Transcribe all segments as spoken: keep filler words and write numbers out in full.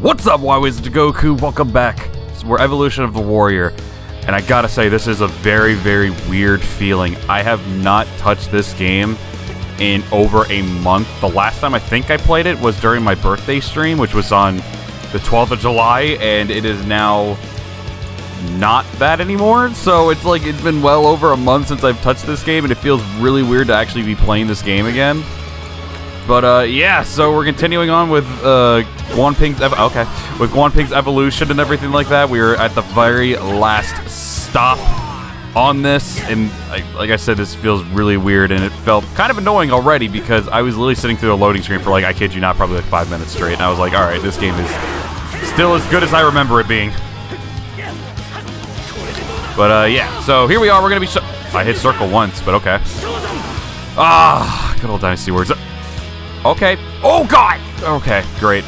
What's up, WaiWizardGoku? Welcome back. We're Evolution of the Warrior, and I gotta say, this is a very, very weird feeling. I have not touched this game in over a month. The last time I think I played it was during my birthday stream, which was on the twelfth of July, and it is now not that anymore. So it's like it's been well over a month since I've touched this game, and it feels really weird to actually be playing this game again. But uh, yeah, so we're continuing on with uh, Guan Ping's ev okay, with Guan Ping's evolution and everything like that. We are at the very last stop on this, and I, like I said, this feels really weird, and it felt kind of annoying already because I was literally sitting through a loading screen for like, I kid you not, probably like five minutes straight, and I was like, all right, this game is still as good as I remember it being. But uh, yeah, so here we are. We're gonna be. So I hit circle once, but okay. Ah, good old Dynasty Warriors. Okay. Oh, God! Okay, great.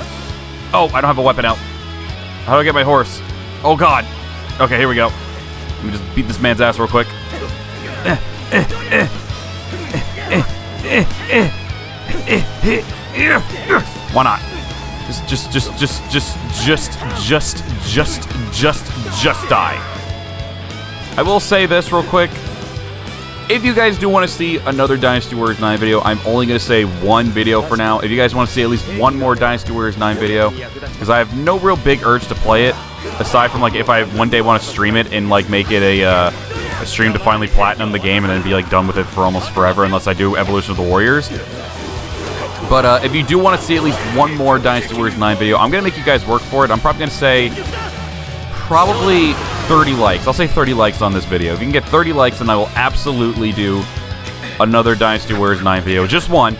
Oh, I don't have a weapon out. How do I get my horse? Oh, God. Okay, here we go. Let me just beat this man's ass real quick. Why not? Just, just, just, just, just, just, just, just, just, just die. I will say this real quick. If you guys do want to see another Dynasty Warriors nine video, I'm only going to say one video for now. If you guys want to see at least one more Dynasty Warriors nine video, because I have no real big urge to play it, aside from like if I one day want to stream it and like make it a, uh, a stream to finally platinum the game and then be like done with it for almost forever, unless I do Evolution of the Warriors. But uh, if you do want to see at least one more Dynasty Warriors nine video, I'm going to make you guys work for it. I'm probably going to say probably thirty likes. I'll say thirty likes on this video. If you can get thirty likes, then I will absolutely do another Dynasty Warriors nine video. Just one.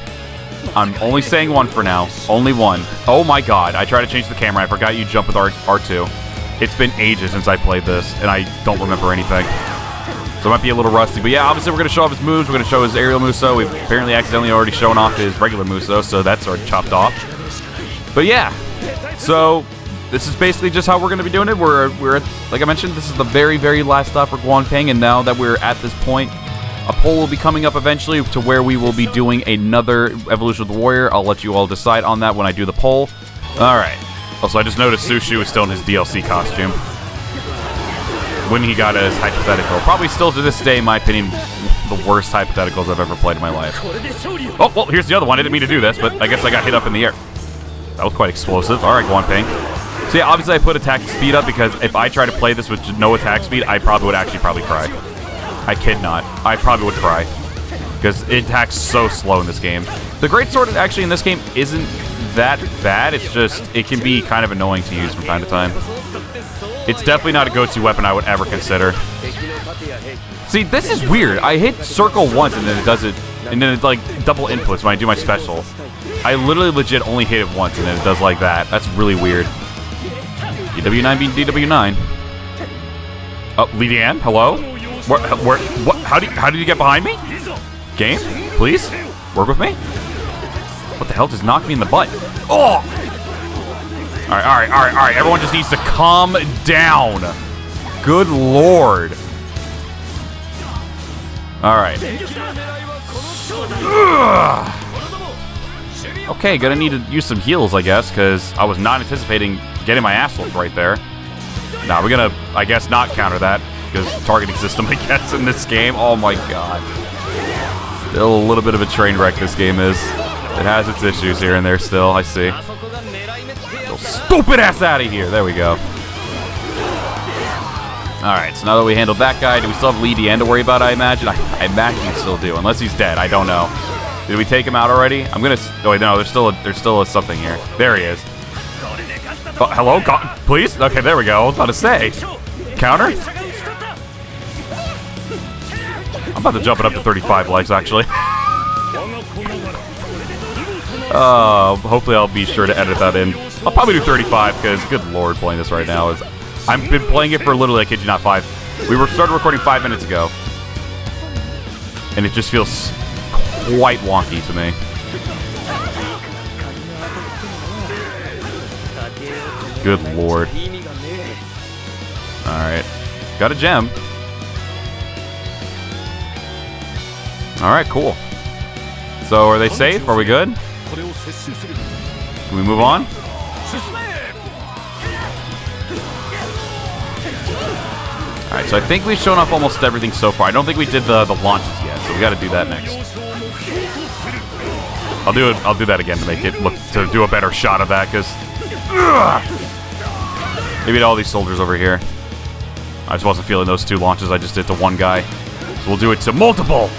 I'm only saying one for now. Only one. Oh my god. I tried to change the camera. I forgot you jump with R two. It's been ages since I played this, and I don't remember anything. So it might be a little rusty. But yeah, obviously we're going to show off his moves. We're going to show his aerial Muso. We've apparently accidentally already shown off his regular Muso, so that's already chopped off. But yeah. So this is basically just how we're going to be doing it. We're, we're like I mentioned, this is the very, very last stop for Guan Ping, and now that we're at this point, a poll will be coming up eventually to where we will be doing another Evolution of the Warrior. I'll let you all decide on that when I do the poll. All right. Also, I just noticed Sushu is still in his D L C costume. When he got it is hypothetical. Probably still to this day, in my opinion, the worst hypotheticals I've ever played in my life. Oh, well, here's the other one. I didn't mean to do this, but I guess I got hit up in the air. That was quite explosive. All right, Guan Ping. So yeah, obviously I put attack speed up because if I try to play this with no attack speed, I probably would actually probably cry. I kid not. I probably would cry. Because it attacks so slow in this game. The greatsword actually in this game isn't that bad. It's just, it can be kind of annoying to use from time to time. It's definitely not a go-to weapon I would ever consider. See, this is weird. I hit circle once and then it does it, and then it's like double inputs when I do my special. I literally legit only hit it once and then it does like that. That's really weird. D W nine being D W nine. Oh, Lee Dian, hello? Where, where, what, how, do you, how did you get behind me? Game, please, work with me? What the hell just knocked me in the butt? Oh! All right, all right, all right, all right. Everyone just needs to calm down. Good lord. All right. Ugh. Okay, gonna need to use some heals, I guess, because I was not anticipating getting my ass whooped right there. Nah, we're gonna, I guess, not counter that, because targeting system, I guess, in this game. Oh my god. Still a little bit of a train wreck this game is. It has its issues here and there still, I see. Get stupid ass out of here! There we go. Alright, so now that we handled that guy, do we still have Lee Dian to worry about, I imagine? I, I imagine we still do, unless he's dead, I don't know. Did we take him out already? I'm gonna. Oh wait, no. There's still. A, there's still a something here. There he is. Oh, hello, God, please. Okay, there we go. I was about to say. Counter. I'm about to jump it up to thirty-five likes, actually. uh, hopefully, I'll be sure to edit that in. I'll probably do thirty-five because, good lord, playing this right now is. I've been playing it for literally, I kid you not, five. We were started recording five minutes ago, and it just feels quite wonky to me. Good lord. Alright. Got a gem. Alright, cool. So, are they safe? Are we good? Can we move on? Alright, so I think we've shown off almost everything so far. I don't think we did the, the launches yet, so we gotta do that next. I'll do it I'll do that again to make it look to do a better shot of that, because maybe to all these soldiers over here. I just wasn't feeling those two launches I just did to one guy. So we'll do it to multiple.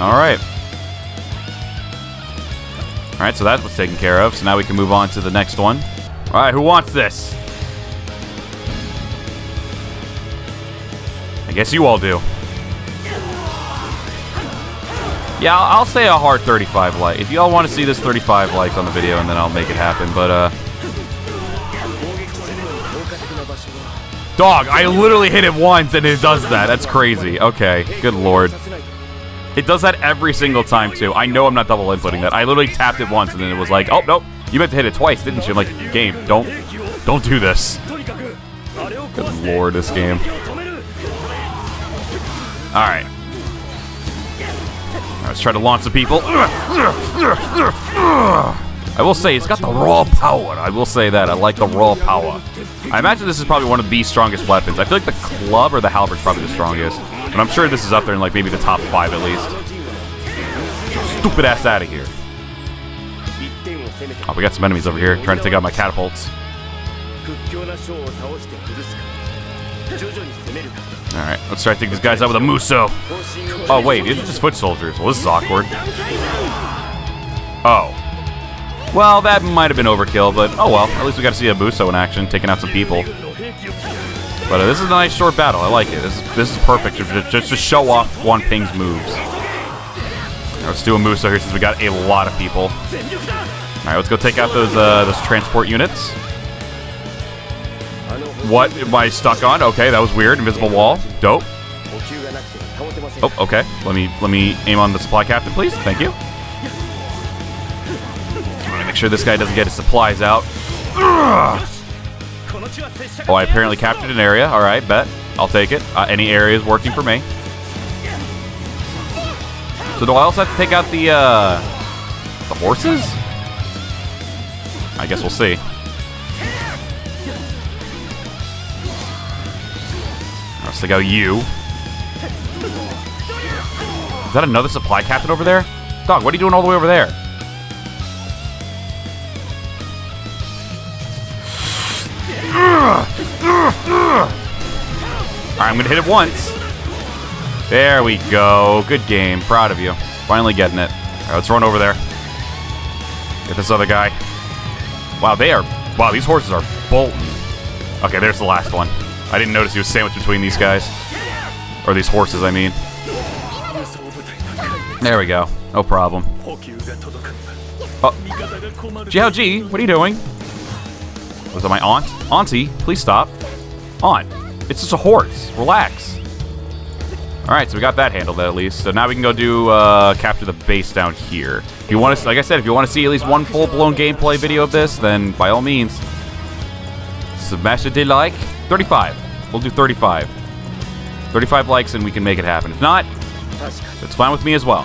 Alright. Alright, so that was taken care of. So now we can move on to the next one. Alright, who wants this? I guess you all do. Yeah, I'll, I'll say a hard thirty-five like. If you all want to see this, thirty-five likes on the video, and then I'll make it happen. But, uh... dog, I literally hit it once, and it does that. That's crazy. Okay, good lord. It does that every single time, too. I know I'm not double inputting that. I literally tapped it once, and then it was like, oh, nope. You meant to hit it twice, didn't you? I'm like, game, don't, don't do this. Good lord, this game. All right. All right, let's try to launch the people. I will say, it's got the raw power. I will say that. I like the raw power. I imagine this is probably one of the strongest weapons. I feel like the club or the halberd's probably the strongest. And I'm sure this is up there in, like, maybe the top five, at least. Stupid ass out of here. Oh, we got some enemies over here trying to take out my catapults. Alright, let's try to take these guys out with a Muso. Oh, wait, these are just foot soldiers. Well, this is awkward. Oh. Well, that might have been overkill, but oh well. At least we got to see a Muso in action, taking out some people. But uh, this is a nice short battle. I like it. This is, this is perfect just, just to show off Guan Ping's moves. Now, let's do a Muso here since we got a lot of people. All right, let's go take out those uh, those transport units. What am I stuck on? Okay, that was weird. Invisible wall. Dope. Oh, okay. Let me let me aim on the supply captain, please. Thank you. I'm gonna make sure this guy doesn't get his supplies out. Ugh! Oh, I apparently captured an area. All right, bet. I'll take it. Uh, any area is working for me. So do I also have to take out the, uh, the horses? I guess we'll see. Let's take out you. Is that another supply captain over there? Dog, what are you doing all the way over there? Alright, I'm gonna hit it once. There we go. Good game. Proud of you. Finally getting it. Alright, let's run over there. Get this other guy. Wow, they are... Wow, these horses are bolting. Okay, there's the last one. I didn't notice he was sandwiched between these guys. Or these horses, I mean. There we go. No problem. Oh. Jiao Ji, what are you doing? Was that my aunt? Auntie, please stop. Aunt, it's just a horse. Relax. Alright, so we got that handled at least. So now we can go do, uh, capture the base down here. If you want to, like I said, if you want to see at least one full-blown gameplay video of this, then by all means, smash it to like. thirty-five. We'll do thirty-five. thirty-five likes and we can make it happen. If not, that's fine with me as well.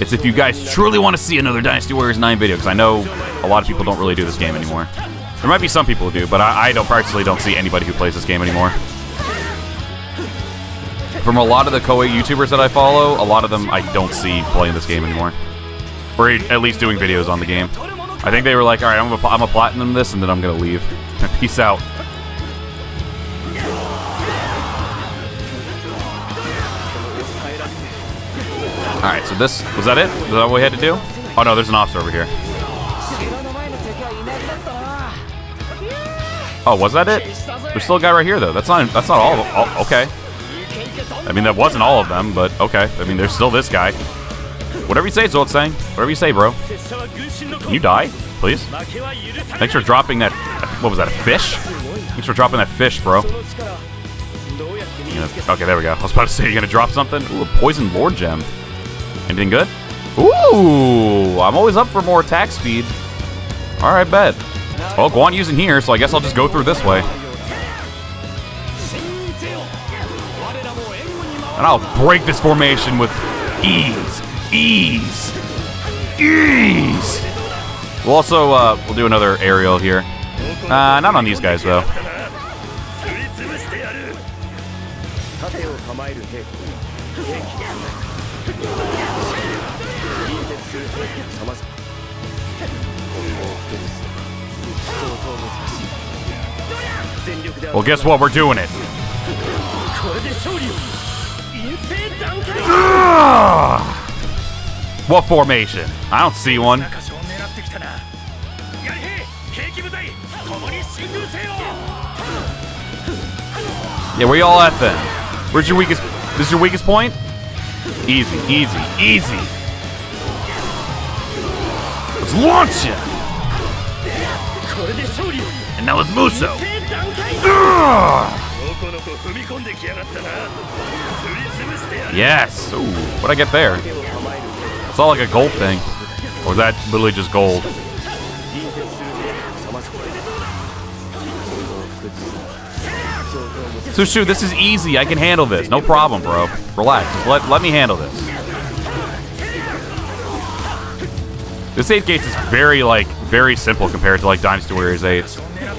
It's if you guys truly want to see another Dynasty Warriors nine video, because I know a lot of people don't really do this game anymore. There might be some people who do, but I, I don't personally don't see anybody who plays this game anymore. From a lot of the Koei YouTubers that I follow, a lot of them I don't see playing this game anymore. Or at least doing videos on the game. I think they were like, alright, I'm a, I'm a platinum this, and then I'm gonna leave. Peace out. Alright, so this, was that it? Was that what we had to do? Oh no, there's an officer over here. Oh, was that it? There's still a guy right here, though. That's not that's not all of them. Oh, okay. I mean, that wasn't all of them, but okay. I mean, there's still this guy. Whatever you say, Zoltzang. Whatever you say, bro. Can you die, please? Thanks for dropping that... What was that, a fish? Thanks for dropping that fish, bro. Gonna, okay, there we go. I was about to say, you're gonna drop something? Ooh, a Poison Lord Gem. Anything good? Ooh! I'm always up for more attack speed. Alright, bet. Well, Guan Yu's in here, so I guess I'll just go through this way. And I'll break this formation with ease. Ease. ease. We'll also uh, we'll do another aerial here. Uh, not on these guys though. Well, guess what? We're doing it. What formation? I don't see one. Yeah, where y'all at then? Where's your weakest? This is your weakest point? Easy, easy, easy. Let's launch it. And now it's Musou. Yes. Ooh, what'd I get there? It's all like a gold thing. Or is that literally just gold? Sushu, this is easy. I can handle this. No problem, bro. Relax. Just let, let me handle this. This eight gates is very, like, very simple compared to, like, Dynasty Warriors eight.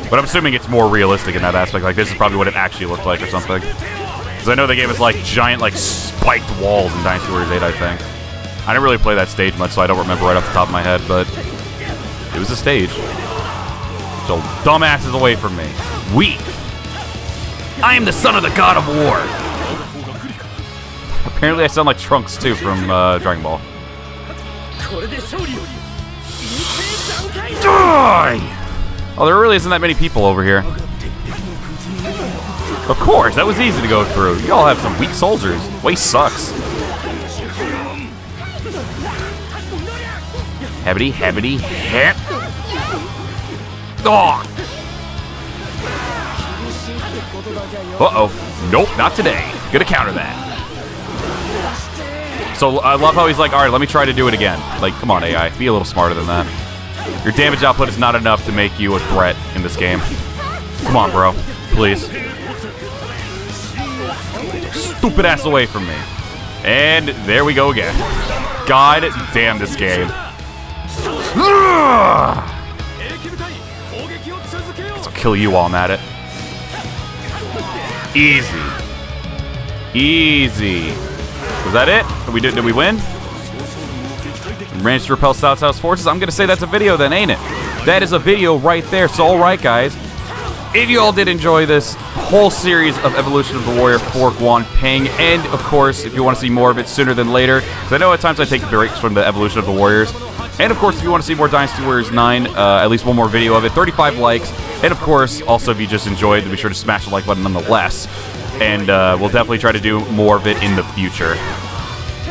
But I'm assuming it's more realistic in that aspect. Like, this is probably what it actually looked like or something. Because I know they gave us, like, giant, like, spiked walls in Dynasty Warriors eight, I think. I didn't really play that stage much, so I don't remember right off the top of my head, but it was a stage. So, dumbasses away from me. Weak. I am the son of the god of war. Apparently I sound like Trunks too from uh, Dragon Ball. Die! Oh, there really isn't that many people over here. Of course, that was easy to go through. Y'all have some weak soldiers. Waste sucks. Heavity, heavity, hip. Oh. Uh-oh. Nope, not today. Gonna counter that. So I love how he's like, all right, let me try to do it again. Like, come on, A I. Be a little smarter than that. Your damage output is not enough to make you a threat in this game. Come on, bro. Please. Stupid ass away from me. And there we go again. God damn this game. I'll kill you while I'm at it. Easy. Easy. Was that it? Did we, did, did we win? Managed to repel South South's forces? I'm going to say that's a video then, ain't it? That is a video right there. So, all right, guys. If you all did enjoy this whole series of Evolution of the Warrior for Guan Ping, and, of course, if you want to see more of it sooner than later, because I know at times I take breaks from the Evolution of the Warriors, and, of course, if you want to see more Dynasty Warriors nine, uh, at least one more video of it, thirty-five likes. And, of course, also, if you just enjoyed, then be sure to smash the like button nonetheless. And uh, we'll definitely try to do more of it in the future.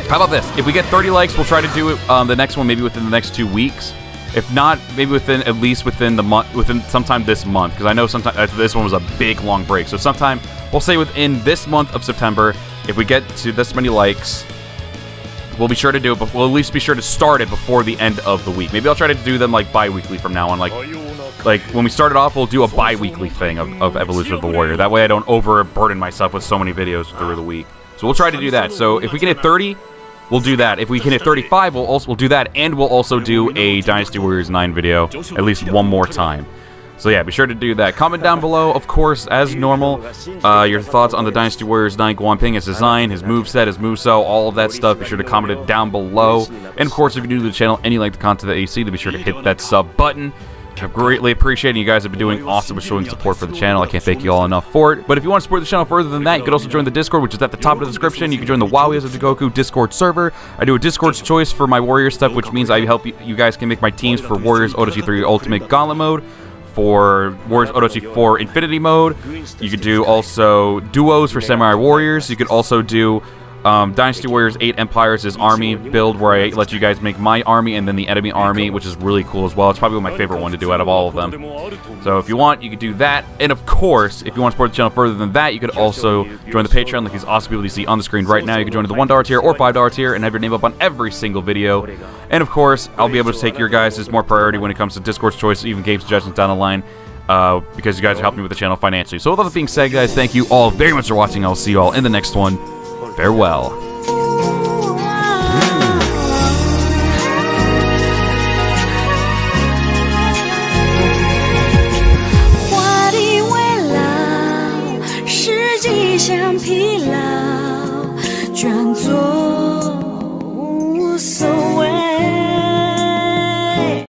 How about this? If we get thirty likes, we'll try to do it, um, the next one maybe within the next two weeks. If not, maybe within at least within the month, within sometime this month. Because I know sometime, uh, this one was a big, long break. So sometime, we'll say within this month of September, if we get to this many likes, we'll be sure to do it, but we'll at least be sure to start it before the end of the week. Maybe I'll try to do them like bi-weekly from now on. Like, like when we start it off, we'll do a bi-weekly thing of, of Evolution of the Warrior. That way I don't overburden myself with so many videos through the week. So we'll try to do that. So if we can hit thirty, we'll do that. If we can hit thirty-five, we'll also we'll do that, and we'll also do a Dynasty Warriors nine video at least one more time. So yeah, be sure to do that. Comment down below, of course, as normal, uh, your thoughts on the Dynasty Warriors nine Guan Ping, his design, his moveset, his moveset, all of that stuff. Be sure to comment it down below. And of course, if you're new to the channel and you like the content that you see, then be sure to hit that sub button. I greatly appreciate it. You guys have been doing awesome with showing support for the channel. I can't thank you all enough for it. But if you want to support the channel further than that, you could also join the Discord, which is at the top of the description. You can join the WaiWizardGoku Discord server. I do a Discord's choice for my Warrior stuff, which means I help you, you guys can make my teams for Warriors O D G three Ultimate Gauntlet Mode, for Warriors O D G four Infinity Mode. You could do also duos for Samurai Warriors. You could also do um, Dynasty Warriors eight Empires, his army build, where I let you guys make my army and then the enemy army, which is really cool as well. It's probably my favorite one to do out of all of them. So if you want, you could do that. And of course, if you want to support the channel further than that, you could also join the Patreon, like these awesome people you see on the screen right now. You can join the one dollar tier or five dollar tier and have your name up on every single video. And of course, I'll be able to take your guys as more priority when it comes to Discord's choice, even game suggestions down the line, uh, because you guys are helping me with the channel financially. So with all that being said, guys, thank you all very much for watching. I'll see you all in the next one. Farewell. 橡皮啦。